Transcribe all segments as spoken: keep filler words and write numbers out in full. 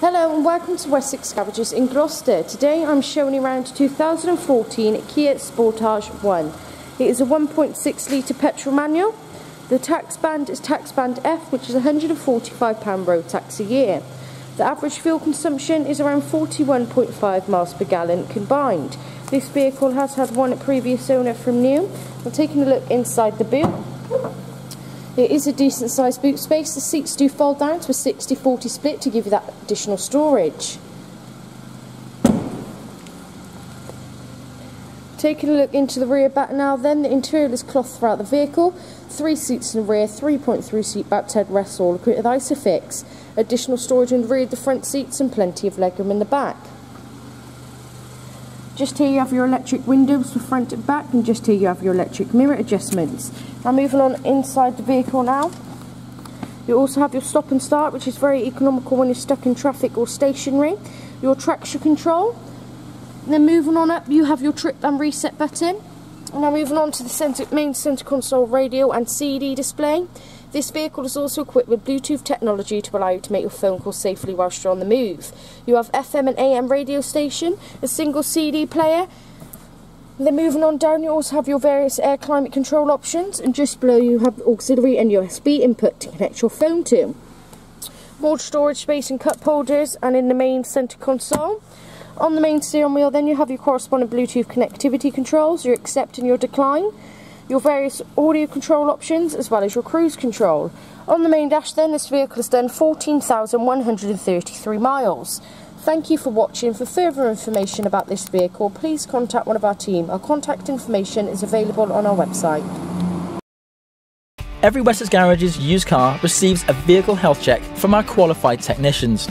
Hello and welcome to Wessex Garages in Gloucester. Today I'm showing you around two thousand fourteen Kia Sportage one. It is a one point six litre petrol manual. The tax band is tax band F, which is one hundred and forty-five pounds road tax a year. The average fuel consumption is around forty-one point five miles per gallon combined. This vehicle has had one previous owner from new. I'm taking a look inside the boot. It is a decent sized boot space. The seats do fold down to a sixty forty split to give you that additional storage. Taking a look into the rear back now then, the interior is cloth throughout the vehicle. Three seats in the rear, three point three seat back, headrests all equipped with ISOFIX. Additional storage in the rear of the front seats and plenty of legroom in the back. Just here you have your electric windows for front and back, and just here you have your electric mirror adjustments. Now moving on inside the vehicle now. You also have your stop and start, which is very economical when you're stuck in traffic or stationary. Your traction control. And then moving on up, you have your trip and reset button. And now moving on to the center, main centre console radio and C D display. This vehicle is also equipped with Bluetooth technology to allow you to make your phone calls safely whilst you're on the move. You have F M and A M radio station, a single C D player. And then moving on down, you also have your various air climate control options, and just below you have auxiliary and U S B input to connect your phone to. More storage space and cup holders, and in the main centre console. On the main steering wheel then you have your corresponding Bluetooth connectivity controls, your accept and your decline, your various audio control options as well as your cruise control. On the main dash then, this vehicle has done fourteen thousand one hundred and thirty-three miles. Thank you for watching. For further information about this vehicle, please contact one of our team. Our contact information is available on our website. Every Wessex Garages used car receives a vehicle health check from our qualified technicians.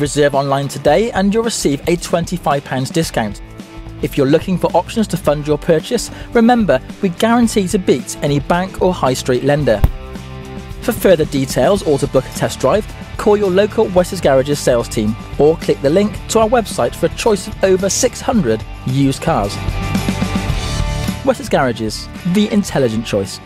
Reserve online today and you'll receive a twenty-five pounds discount. If you're looking for options to fund your purchase, remember we guarantee to beat any bank or high street lender. For further details or to book a test drive, call your local Wessex Garages sales team or click the link to our website for a choice of over six hundred used cars. Wessex Garages, the intelligent choice.